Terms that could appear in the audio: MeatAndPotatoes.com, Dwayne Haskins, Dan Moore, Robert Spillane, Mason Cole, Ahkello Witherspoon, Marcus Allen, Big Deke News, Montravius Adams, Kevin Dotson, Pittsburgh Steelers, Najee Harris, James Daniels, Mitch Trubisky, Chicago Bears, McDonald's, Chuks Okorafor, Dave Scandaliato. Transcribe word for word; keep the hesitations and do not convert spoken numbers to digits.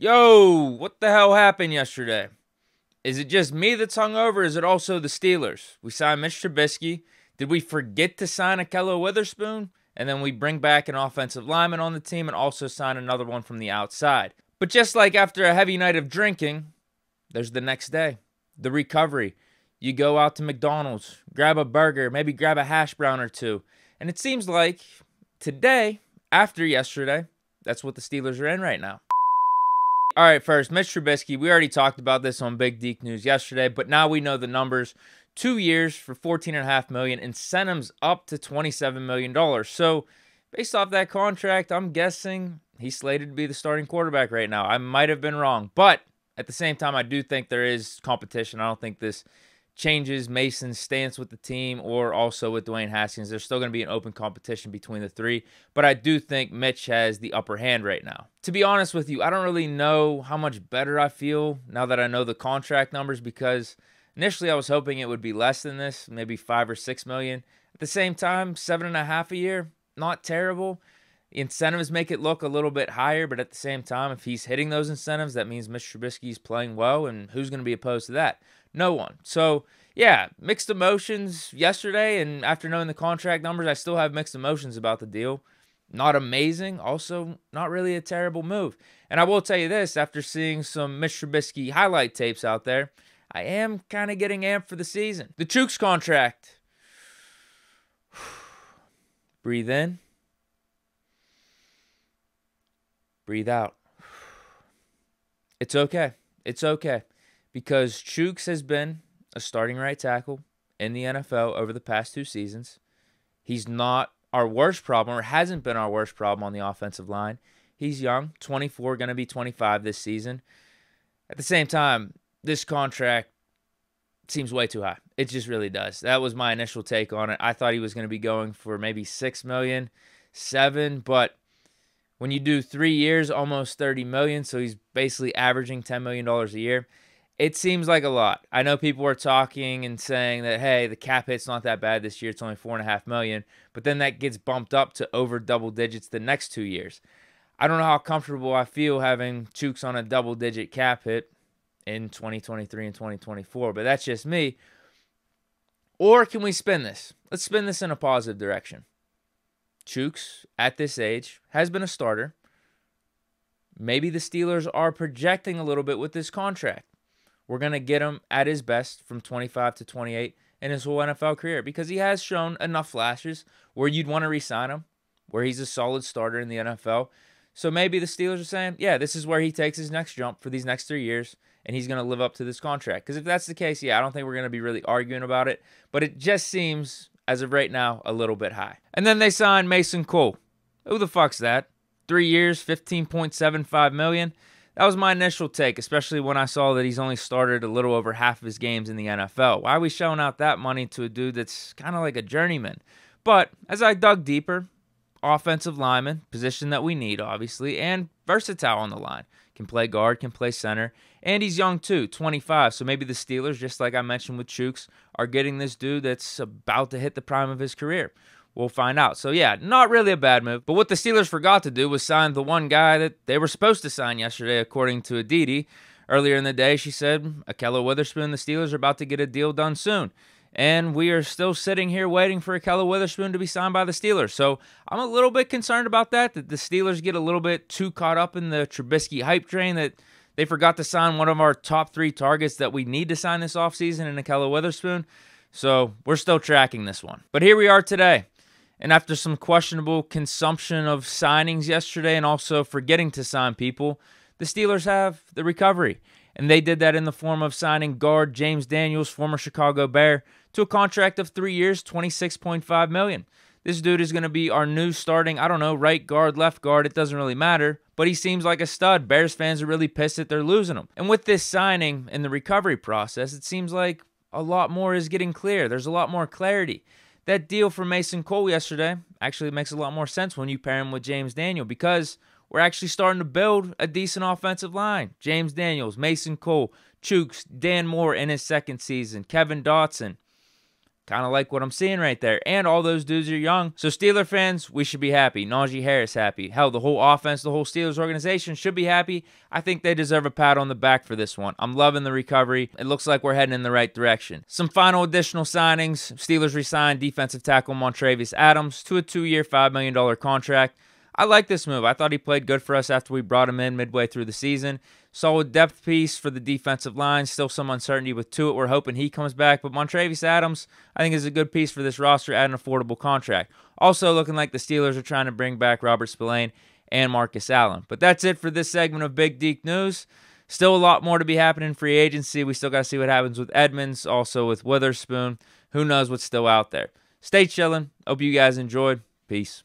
Yo, what the hell happened yesterday? Is it just me that's hungover, or is it also the Steelers? We signed Mitch Trubisky. Did we forget to sign Ahkello Witherspoon? And then we bring back an offensive lineman on the team and also sign another one from the outside. But just like after a heavy night of drinking, there's the next day, the recovery. You go out to McDonald's, grab a burger, maybe grab a hash brown or two. And it seems like today, after yesterday, that's what the Steelers are in right now. All right, first, Mitch Trubisky. We already talked about this on Big Deke News yesterday, but now we know the numbers. Two years for fourteen point five million dollars, incentives up to twenty-seven million dollars. So based off that contract, I'm guessing he's slated to be the starting quarterback right now. I might have been wrong, but at the same time, I do think there is competition. I don't think this changes Mason's stance with the team or also with Dwayne Haskins. There's still going to be an open competition between the three, but I do think Mitch has the upper hand right now. To be honest with you, I don't really know how much better I feel now that I know the contract numbers, because initially I was hoping it would be less than this, maybe five or six million. At the same time, seven and a half a year, not terrible. The incentives make it look a little bit higher, but at the same time, if he's hitting those incentives, that means Mister Trubisky's playing well, and who's going to be opposed to that? No one. So, yeah, mixed emotions yesterday, and after knowing the contract numbers, I still have mixed emotions about the deal. Not amazing, also not really a terrible move. And I will tell you this, after seeing some Mitch Trubisky highlight tapes out there, I am kind of getting amped for the season. The Chuks contract. Breathe in. Breathe out. It's okay. It's okay. Because Chuks has been a starting right tackle in the N F L over the past two seasons. He's not our worst problem, or hasn't been our worst problem on the offensive line. He's young, twenty-four, going to be twenty-five this season. At the same time, this contract seems way too high. It just really does. That was my initial take on it. I thought he was going to be going for maybe six million dollars, seven million dollars, but when you do three years, almost thirty million dollars, so he's basically averaging ten million dollars a year. It seems like a lot. I know people are talking and saying that, hey, the cap hit's not that bad this year. It's only four point five million dollars. But then that gets bumped up to over double digits the next two years. I don't know how comfortable I feel having Chuks on a double-digit cap hit in twenty twenty-three and twenty twenty-four. But that's just me. Or can we spin this? Let's spin this in a positive direction. Chuks, at this age, has been a starter. Maybe the Steelers are projecting a little bit with this contract. We're going to get him at his best from twenty-five to twenty-eight in his whole N F L career, because he has shown enough flashes where you'd want to re-sign him, where he's a solid starter in the N F L. So maybe the Steelers are saying, yeah, this is where he takes his next jump for these next three years, and he's going to live up to this contract. Because if that's the case, yeah, I don't think we're going to be really arguing about it, but it just seems, as of right now, a little bit high. And then they signed Mason Cole. Who the fuck's that? Three years, fifteen point seven five million dollars. That was my initial take, especially when I saw that he's only started a little over half of his games in the N F L. Why are we shelling out that money to a dude that's kind of like a journeyman? But as I dug deeper, offensive lineman, position that we need, obviously, and versatile on the line. Can play guard, can play center, and he's young too, twenty-five. So maybe the Steelers, just like I mentioned with Chuks, are getting this dude that's about to hit the prime of his career. We'll find out. So, yeah, not really a bad move. But what the Steelers forgot to do was sign the one guy that they were supposed to sign yesterday, according to Aditi. Earlier in the day, she said, Ahkello Witherspoon, the Steelers are about to get a deal done soon. And we are still sitting here waiting for Ahkello Witherspoon to be signed by the Steelers. So, I'm a little bit concerned about that, that the Steelers get a little bit too caught up in the Trubisky hype train, that they forgot to sign one of our top three targets that we need to sign this offseason in Ahkello Witherspoon. So, we're still tracking this one. But here we are today. And after some questionable consumption of signings yesterday and also forgetting to sign people, the Steelers have the recovery. And they did that in the form of signing guard James Daniels, former Chicago Bear, to a contract of three years, twenty-six point five million dollars. This dude is going to be our new starting, I don't know, right guard, left guard, it doesn't really matter. But he seems like a stud. Bears fans are really pissed that they're losing him. And with this signing and the recovery process, it seems like a lot more is getting clear. There's a lot more clarity. That deal for Mason Cole yesterday actually makes a lot more sense when you pair him with James Daniels, because we're actually starting to build a decent offensive line. James Daniels, Mason Cole, Chuks, Dan Moore in his second season, Kevin Dotson. Kind of like what I'm seeing right there. And all those dudes are young. So Steeler fans, we should be happy. Najee Harris happy. Hell, the whole offense, the whole Steelers organization should be happy. I think they deserve a pat on the back for this one. I'm loving the recovery. It looks like we're heading in the right direction. Some final additional signings. Steelers re-signed defensive tackle Montravius Adams to a two-year, five million dollar contract. I like this move. I thought he played good for us after we brought him in midway through the season. Solid depth piece for the defensive line. Still some uncertainty with Tua. We're hoping he comes back. But Montravius Adams, I think, is a good piece for this roster at an affordable contract. Also looking like the Steelers are trying to bring back Robert Spillane and Marcus Allen. But that's it for this segment of Big Deke News. Still a lot more to be happening in free agency. We still got to see what happens with Edmonds, also with Witherspoon. Who knows what's still out there. Stay chilling. Hope you guys enjoyed. Peace.